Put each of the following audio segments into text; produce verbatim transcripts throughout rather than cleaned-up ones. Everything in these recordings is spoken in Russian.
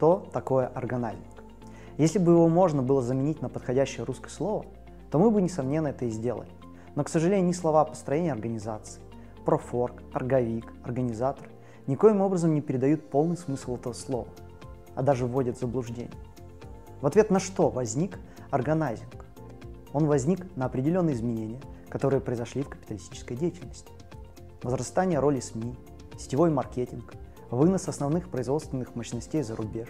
Что такое оргональник? Если бы его можно было заменить на подходящее русское слово, то мы бы, несомненно, это и сделали. Но, к сожалению, ни слова построения организации, профорг, орговик, организатор никоим образом не передают полный смысл этого слова, а даже вводят в заблуждение. В ответ на что возник органайзинг? Он возник на определенные изменения, которые произошли в капиталистической деятельности. Возрастание роли СМИ, сетевой маркетинг, вынос основных производственных мощностей за рубеж,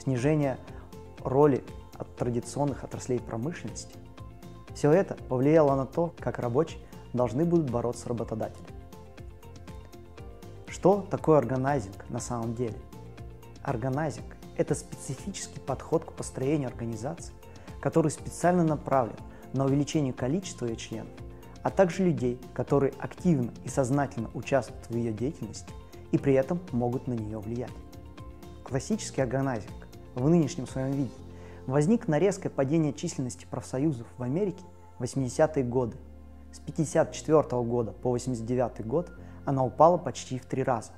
снижение роли от традиционных отраслей промышленности. Все это повлияло на то, как рабочие должны будут бороться с работодателем. Что такое органайзинг на самом деле? Органайзинг – это специфический подход к построению организации, который специально направлен на увеличение количества ее членов, а также людей, которые активно и сознательно участвуют в ее деятельности и при этом могут на нее влиять. Классический органайзинг в нынешнем своем виде возник на резкое падение численности профсоюзов в Америке в восьмидесятые годы. С тысяча девятьсот пятьдесят четвёртого года по восемьдесят девятый год она упала почти в три раза,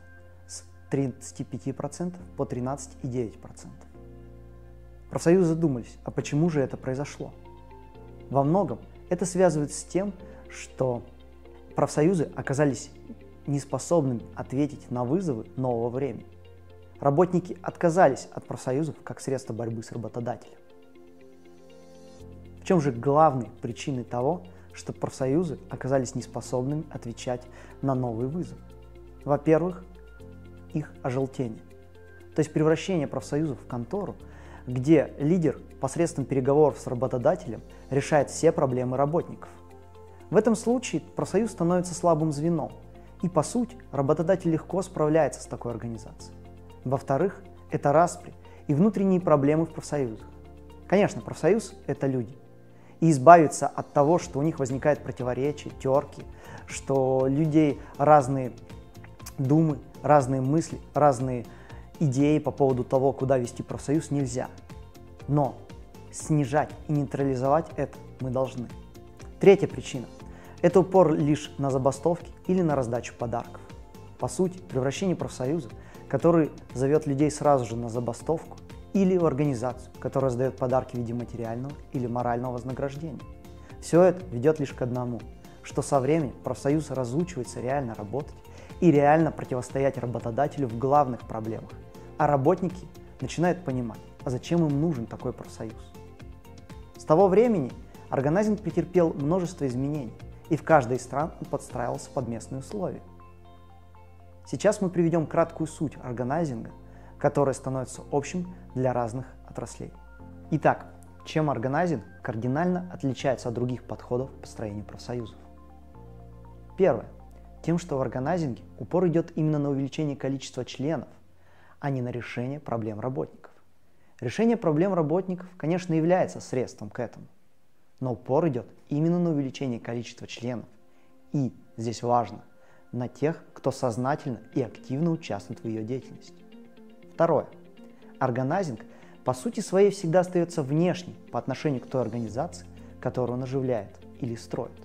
с тридцати пяти процентов по тринадцать и девять десятых процента. Профсоюзы задумались, а почему же это произошло? Во многом это связывается с тем, что профсоюзы оказались неспособными ответить на вызовы нового времени. Работники отказались от профсоюзов как средства борьбы с работодателем. В чем же главной причиной того, что профсоюзы оказались неспособными отвечать на новый вызов? Во-первых, их ожелтение, то есть превращение профсоюзов в контору, где лидер посредством переговоров с работодателем решает все проблемы работников. В этом случае профсоюз становится слабым звеном, и, по сути, работодатель легко справляется с такой организацией. Во-вторых, это распри и внутренние проблемы в профсоюзах. Конечно, профсоюз – это люди. И избавиться от того, что у них возникает противоречия, терки, что людей разные думы, разные мысли, разные идеи по поводу того, куда вести профсоюз, нельзя. Но снижать и нейтрализовать это мы должны. Третья причина – это упор лишь на забастовки или на раздачу подарков. По сути, превращение профсоюза, который зовет людей сразу же на забастовку, или в организацию, которая сдает подарки в виде материального или морального вознаграждения. Все это ведет лишь к одному, что со временем профсоюз разучивается реально работать и реально противостоять работодателю в главных проблемах, а работники начинают понимать, а зачем им нужен такой профсоюз. С того времени органайзинг претерпел множество изменений, и в каждой из стран он подстраивался под местные условия. Сейчас мы приведем краткую суть органайзинга, которая становится общим для разных отраслей. Итак, чем органайзинг кардинально отличается от других подходов к построению профсоюзов? Первое. Тем, что в органайзинге упор идет именно на увеличение количества членов, а не на решение проблем работников. Решение проблем работников, конечно, является средством к этому, но упор идет именно на увеличение количества членов. И, здесь важно, на тех, кто сознательно и активно участвует в ее деятельности. Второе. Органайзинг по сути своей всегда остается внешним по отношению к той организации, которую он оживляет или строит.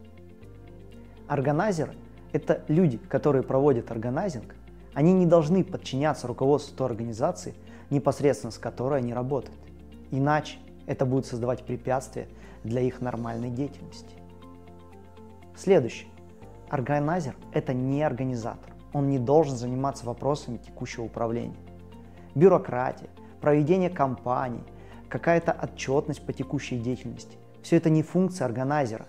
Органайзеры – это люди, которые проводят органайзинг, они не должны подчиняться руководству той организации, непосредственно с которой они работают, иначе это будет создавать препятствия для их нормальной деятельности. Следующее. Органайзер – это не организатор, он не должен заниматься вопросами текущего управления. Бюрократия, проведение кампаний, какая-то отчетность по текущей деятельности – все это не функция органайзера.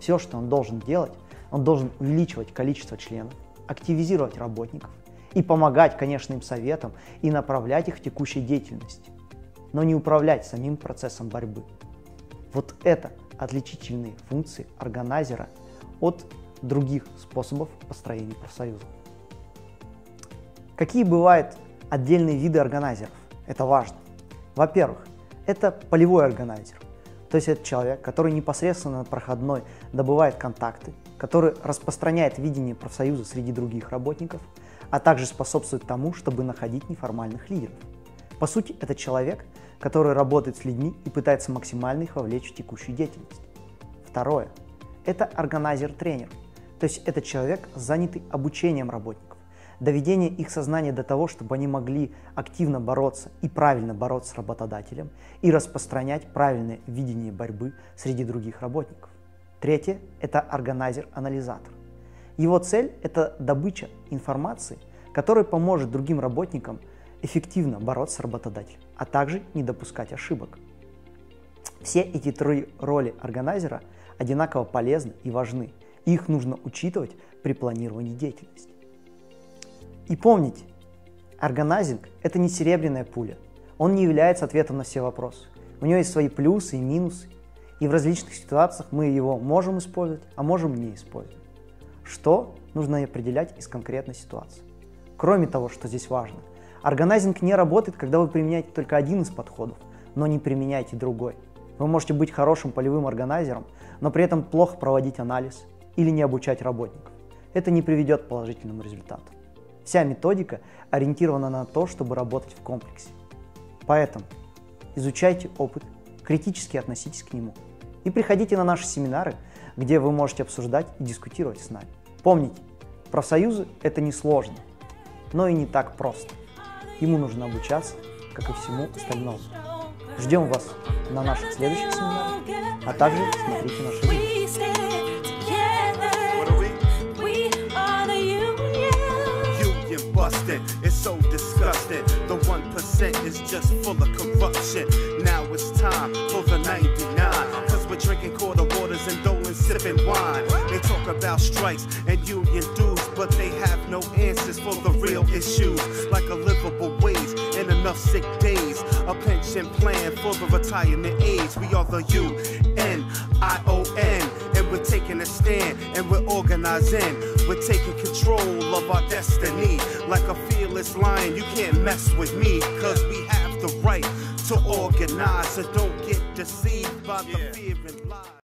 Все, что он должен делать, он должен увеличивать количество членов, активизировать работников и помогать, конечно, им советам и направлять их в текущей деятельности, но не управлять самим процессом борьбы. Вот это отличительные функции органайзера от других способов построения профсоюза. Какие бывают отдельные виды органайзеров? Это важно. Во-первых, это полевой органайзер, то есть это человек, который непосредственно на проходной добывает контакты, который распространяет видение профсоюза среди других работников, а также способствует тому, чтобы находить неформальных лидеров. По сути, это человек, который работает с людьми и пытается максимально их вовлечь в текущую деятельность. Второе. Это органайзер-тренер. То есть это человек, занятый обучением работников, доведение их сознания до того, чтобы они могли активно бороться и правильно бороться с работодателем и распространять правильное видение борьбы среди других работников. Третье – это органайзер-анализатор. Его цель – это добыча информации, которая поможет другим работникам эффективно бороться с работодателем, а также не допускать ошибок. Все эти три роли органайзера одинаково полезны и важны, и их нужно учитывать при планировании деятельности. И помните, органайзинг – это не серебряная пуля, он не является ответом на все вопросы. У него есть свои плюсы и минусы, и в различных ситуациях мы его можем использовать, а можем не использовать. Что нужно определять из конкретной ситуации? Кроме того, что здесь важно, органайзинг не работает, когда вы применяете только один из подходов, но не применяете другой. Вы можете быть хорошим полевым органайзером, но при этом плохо проводить анализ или не обучать работников. Это не приведет к положительному результату. Вся методика ориентирована на то, чтобы работать в комплексе. Поэтому изучайте опыт, критически относитесь к нему и приходите на наши семинары, где вы можете обсуждать и дискутировать с нами. Помните, профсоюзы – это несложно, но и не так просто. Ему нужно обучаться, как и всему остальному. Ждем вас на наших следующих семинарах, а также смотрите наши видео. Sipping wine, they talk about strikes and union dues, but they have no answers for the real issues, like a livable wage and enough sick days, a pension plan for the retirement age. We are the U N I O N, and we're taking a stand, and we're organizing, we're taking control of our destiny, like a fearless lion. You can't mess with me, cause we have the right to organize, so don't get deceived by the fear and lies.